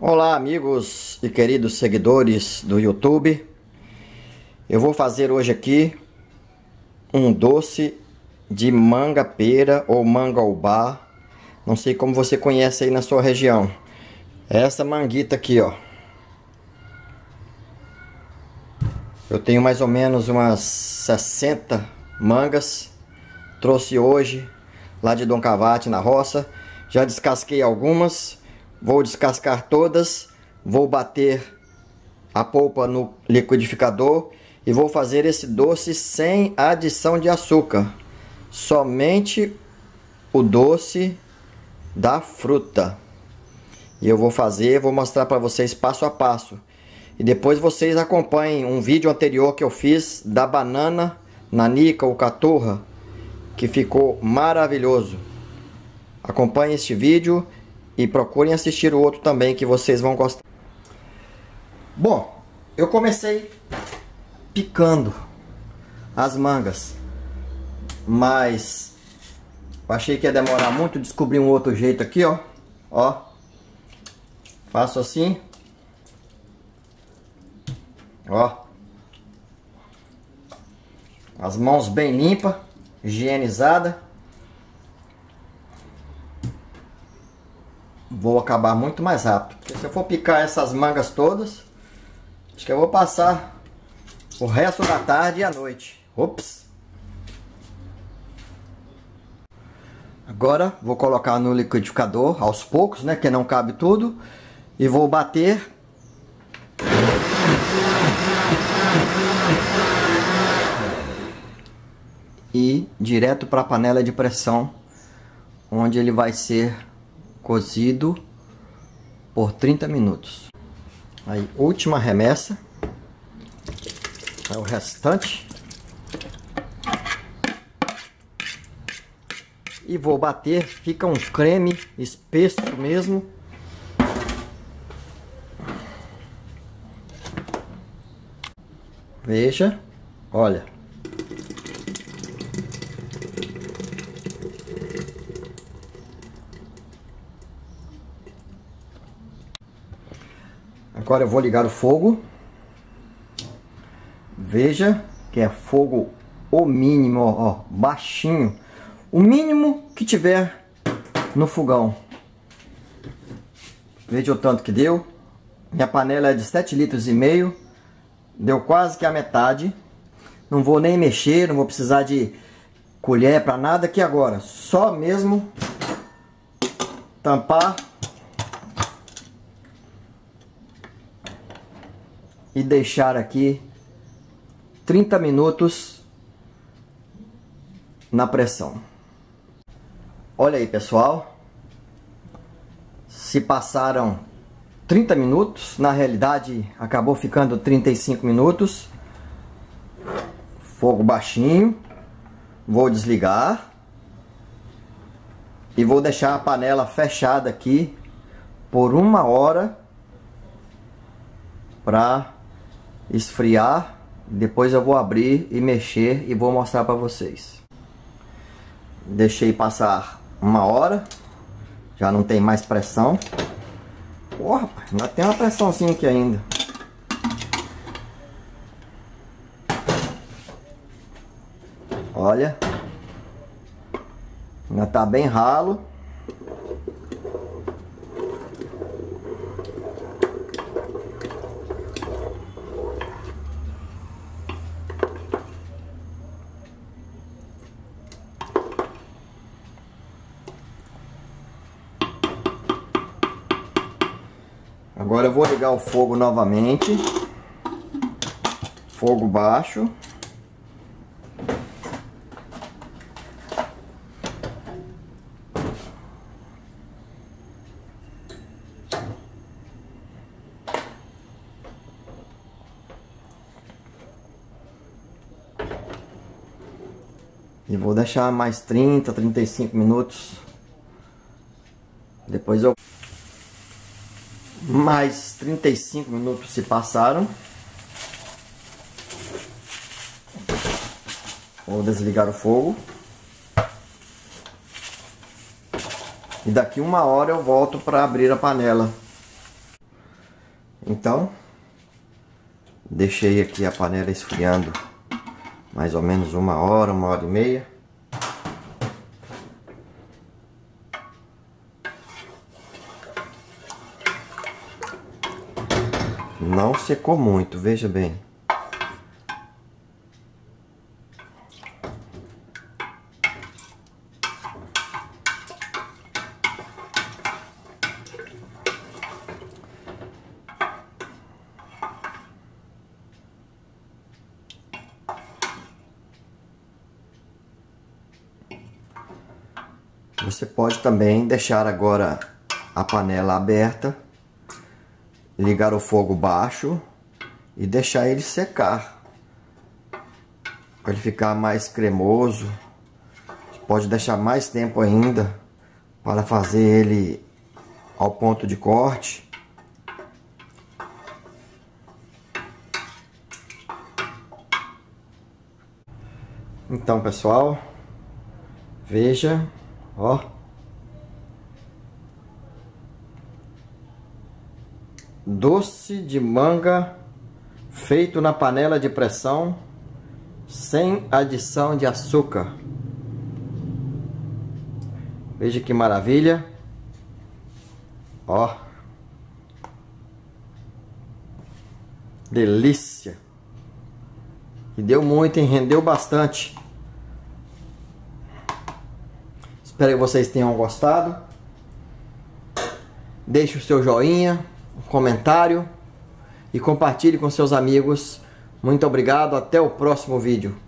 Olá amigos e queridos seguidores do YouTube. Eu vou fazer hoje aqui um doce de manga pera ou manga ubá. Não sei como você conhece aí na sua região. Essa manguita aqui, ó. Eu tenho mais ou menos umas 60 mangas. Trouxe hoje lá de Dom Cavate na roça. Já descasquei algumas. Vou descascar todas, vou bater a polpa no liquidificador e vou fazer esse doce sem adição de açúcar, somente o doce da fruta. E eu vou fazer, vou mostrar para vocês passo a passo. E depois vocês acompanhem um vídeo anterior que eu fiz da banana, nanica ou caturra, que ficou maravilhoso. Acompanhem este vídeo e procurem assistir o outro também, que vocês vão gostar. Bom, eu comecei picando as mangas, mas achei que ia demorar muito. Descobri um outro jeito aqui, ó. Ó, faço assim, ó, as mãos bem limpas, higienizada. Vou acabar muito mais rápido, porque se eu for picar essas mangas todas, acho que eu vou passar o resto da tarde e à noite. Ops! Agora vou colocar no liquidificador aos poucos, né, que não cabe tudo, e vou bater. E direto para a panela de pressão, onde ele vai ser cozido por 30 minutos. Aí, última remessa. É o restante. E vou bater, fica um creme espesso mesmo. Veja, olha. Agora eu vou ligar o fogo. Veja que é fogo o mínimo, ó, baixinho. O mínimo que tiver no fogão. Veja o tanto que deu. Minha panela é de 7,5 litros. Deu quase que a metade. Não vou nem mexer, não vou precisar de colher para nada aqui agora. Só mesmo tampar e deixar aqui 30 minutos na pressão. Olha aí, pessoal, se passaram 30 minutos, na realidade acabou ficando 35 minutos. Fogo baixinho. Vou desligar e vou deixar a panela fechada aqui por 1 hora para esfriar. Depois eu vou abrir e mexer e vou mostrar para vocês. Deixei passar 1 hora, já não tem mais pressão. Porra, ainda tem uma pressãozinha aqui ainda. Olha, ainda tá bem ralo. Agora eu vou ligar o fogo novamente, fogo baixo, e vou deixar mais 30, 35 minutos. Depois eu... Mais 35 minutos se passaram. Vou desligar o fogo. E daqui 1 hora eu volto para abrir a panela. Então, deixei aqui a panela esfriando mais ou menos uma hora e meia. Não secou muito, veja bem. Você pode também deixar agora a panela aberta, ligar o fogo baixo e deixar ele secar, para ele ficar mais cremoso. Você pode deixar mais tempo ainda para fazer ele ao ponto de corte. Então, pessoal, veja. Ó, doce de manga feito na panela de pressão, sem adição de açúcar. Veja que maravilha. Ó, delícia. E deu muito, hein? Rendeu bastante. Espero que vocês tenham gostado. Deixe o seu joinha, um comentário e compartilhe com seus amigos. Muito obrigado, até o próximo vídeo.